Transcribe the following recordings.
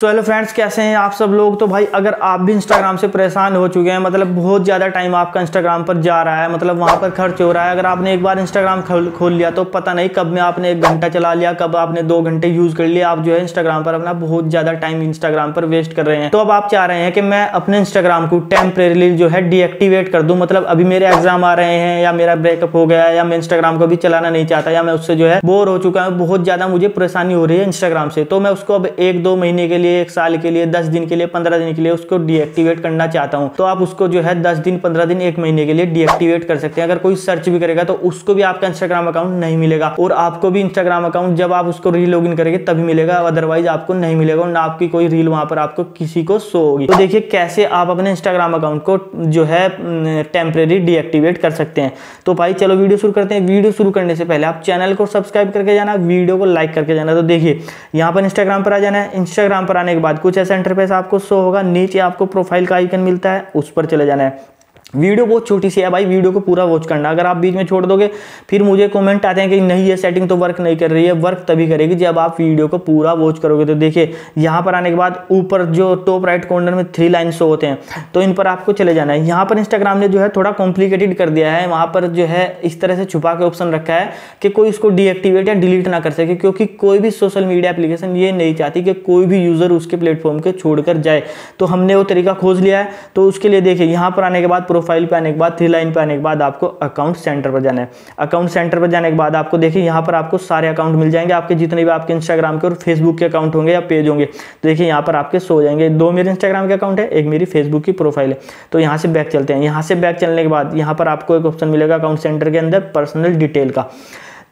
तो hello friends, कैसे हैं आप सब लोग। तो भाई अगर आप भी इंस्टाग्राम से परेशान हो चुके हैं, मतलब बहुत ज़्यादा टाइम आपका इंस्टाग्राम पर जा रहा है, मतलब वहाँ पर खर्च हो रहा है। अगर आपने एक बार इंस्टाग्राम खोल लिया तो पता नहीं कब में आपने 1 घंटा चला लिया, कब आपने 2 घंटे यूज़ कर लिया। आप जो है इंस्टाग्राम पर अपना बहुत ज़्यादा टाइम इंस्टाग्राम पर वेस्ट कर रहे हैं। तो अब आप चाह रहे हैं कि मैं अपने इंस्टाग्राम को टेम्परेली जो है डीएक्टिवेट कर दूँ, मतलब अभी मेरे एग्जाम आ रहे हैं या मेरा ब्रेकअप हो गया या मैं इंस्टाग्राम को भी चलाना नहीं चाहता या मैं उससे जो है बोर हो चुका हूँ, बहुत ज़्यादा मुझे परेशानी हो रही है इंस्टाग्राम से। तो मैं उसको अब 1-2 महीने के लिए, 1 साल के लिए, 10 दिन के लिए, 15 दिन के लिए उसको डीएक्टिवेट करना चाहता हूं। तो आप उसको जो है 10 दिन, 15 दिन, 1 महीने के लिए डीएक्टिवेट कर सकते हैं। अगर कोई सर्च भी करेगा तो उसको भी आपका इंस्टाग्राम अकाउंट नहीं मिलेगा, और आपको भी इंस्टाग्राम अकाउंट जब आप उसको रीलॉगिन करेंगे तभी मिलेगा, अदरवाइज आपको नहीं मिलेगा और ना आपकी कोई रील वहां पर आपको किसी को शो होगी। तो देखिए कैसे आप अपने इंस्टाग्राम अकाउंट को जो है टेम्परेरी डीएक्टिवेट कर सकते हैं। तो भाई चलो वीडियो शुरू करते हैं। वीडियो शुरू करने से पहले आप चैनल को सब्सक्राइब करके जाना, वीडियो को लाइक करके जाना। तो देखिए यहाँ पर इंस्टाग्राम पर आ जाना है। इंस्टाग्राम पर आने के बाद कुछ ऐसा इंटरफेस आपको शो होगा, नीचे आपको प्रोफाइल का आइकन मिलता है, उस पर चले जाना है। वीडियो बहुत छोटी सी है भाई, वीडियो को पूरा वॉच करना। अगर आप बीच में छोड़ दोगे फिर मुझे कमेंट आते हैं कि नहीं ये सेटिंग तो वर्क नहीं कर रही है। वर्क तभी करेगी जब आप वीडियो को पूरा वॉच करोगे। तो देखिए यहाँ पर आने के बाद ऊपर जो टॉप राइट कॉर्नर में 3 लाइन शो होते हैं, तो इन पर आपको चले जाना है। यहाँ पर इंस्टाग्राम ने जो है थोड़ा कॉम्प्लिकेटेड कर दिया है, वहाँ पर जो है इस तरह से छुपा के ऑप्शन रखा है कि कोई इसको डीएक्टिवेट या डिलीट ना कर सके, क्योंकि कोई भी सोशल मीडिया एप्लीकेशन ये नहीं चाहती कि कोई भी यूज़र उसके प्लेटफॉर्म को छोड़ कर जाए। तो हमने वो तरीका खोज लिया है। तो उसके लिए देखिए यहाँ पर आने के बाद, प्रोफाइल पे आने के बाद, 3 लाइन पे आने के बाद आपको अकाउंट सेंटर पर जाना है। अकाउंट सेंटर पर जाने के बाद आपको देखिए यहाँ पर आपको सारे अकाउंट मिल जाएंगे आपके, जितने भी आपके इंस्टाग्राम के और फेसबुक के अकाउंट होंगे या पेज होंगे। तो देखिए यहाँ पर आपके शो हो जाएंगे। 2 मेरे इंस्टाग्राम के अकाउंट है, 1 मेरी फेसबुक की प्रोफाइल है। तो यहाँ से बैक चलते हैं। यहाँ से बैक चलने के बाद यहाँ पर आपको एक ऑप्शन मिलेगा अकाउंट सेंटर के अंदर पर्सनल डिटेल का।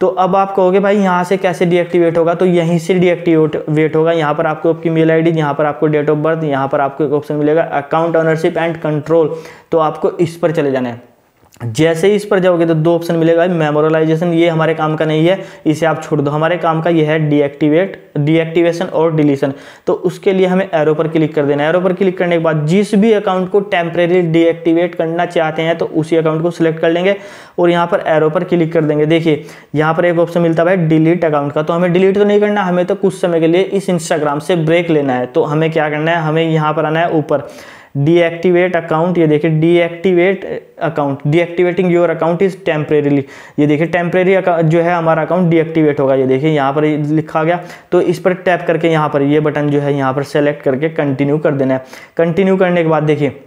तो अब आप कहोगे भाई यहाँ से कैसे डीएक्टिवेट होगा, तो यहीं से डीएक्टिवेट होगा। यहाँ पर आपको आपकी मेल आईडी, यहाँ पर आपको डेट ऑफ बर्थ, यहाँ पर आपको एक ऑप्शन मिलेगा अकाउंट ओनरशिप एंड कंट्रोल, तो आपको इस पर चले जाना है। जैसे ही इस पर जाओगे तो 2 ऑप्शन मिलेगा, मेमोराइजेशन ये हमारे काम का नहीं है, इसे आप छोड़ दो, हमारे काम का ये है डीएक्टिवेशन और डिलीशन। तो उसके लिए हमें एरो पर क्लिक कर देना है। एरो पर क्लिक करने के बाद जिस भी अकाउंट को टेम्परेरी डीएक्टिवेट करना चाहते हैं तो उसी अकाउंट को सिलेक्ट कर लेंगे और यहाँ पर एरो पर क्लिक कर देंगे। देखिए यहाँ पर एक ऑप्शन मिलता है डिलीट अकाउंट का। तो हमें डिलीट तो नहीं करना, हमें तो कुछ समय के लिए इस इंस्टाग्राम से ब्रेक लेना है। तो हमें क्या करना है, हमें यहाँ पर आना है ऊपर डीएक्टिवेट अकाउंट, ये देखिए deactivate account, deactivating your account is temporarily. ये देखिए टेम्परेरी जो है हमारा अकाउंट डीएक्टिवेट होगा। ये देखिए यहाँ पर लिखा गया, तो इस पर टैप करके यहाँ पर ये बटन जो है यहाँ पर सेलेक्ट करके कंटिन्यू कर देना है। कंटिन्यू करने के बाद देखिए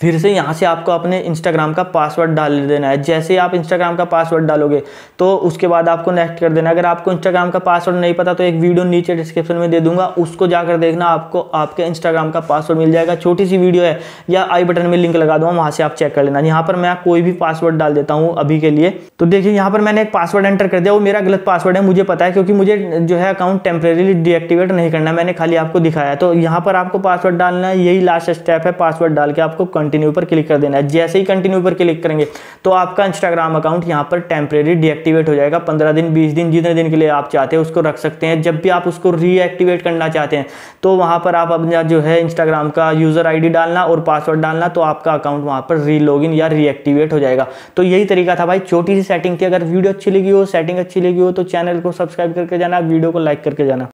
फिर से यहाँ से आपको अपने इंस्टाग्राम का पासवर्ड डाल देना है। जैसे ही आप इंस्टाग्राम का पासवर्ड डालोगे तो उसके बाद आपको नेक्स्ट कर देना है। अगर आपको इंस्टाग्राम का पासवर्ड नहीं पता तो एक वीडियो नीचे डिस्क्रिप्शन में दे दूंगा, उसको जाकर देखना, आपको आपके इंस्टाग्राम का पासवर्ड मिल जाएगा। छोटी सी वीडियो है, या आई बटन में लिंक लगा दूंगा, वहाँ से आप चेक कर लेना। यहाँ पर मैं कोई भी पासवर्ड डाल देता हूँ अभी के लिए। तो देखिए यहाँ पर मैंने एक पासवर्ड एंटर कर दिया, वो मेरा गलत पासवर्ड है, मुझे पता है, क्योंकि मुझे जो है अकाउंट टेम्परेरीली डीएक्टिवेट नहीं करना, मैंने खाली आपको दिखाया। तो यहाँ पर आपको पासवर्ड डालना है, यही लास्ट स्टेप है। पासवर्ड डाल के आपको कंटिन्यू पर क्लिक कर देना है। जैसे ही कंटिन्यू पर क्लिक करेंगे तो आपका इंस्टाग्राम अकाउंट यहां पर टेम्परेरी डीएक्टिवेट हो जाएगा। 15 दिन, 20 दिन, जितने दिन के लिए आप चाहते हैं उसको रख सकते हैं। जब भी आप उसको रीएक्टिवेट करना चाहते हैं तो वहां पर आप अपना जो है इंस्टाग्राम का यूजर आईडी डालना और पासवर्ड डालना, तो आपका अकाउंट वहां पर रीलॉगिन या रीएक्टिवेट हो जाएगा। तो यही तरीका था भाई, छोटी सी सेटिंग थी। अगर वीडियो अच्छी लगी हो, सेटिंग अच्छी लगी हो तो चैनल को सब्सक्राइब करके जाना, वीडियो को लाइक करके जाना।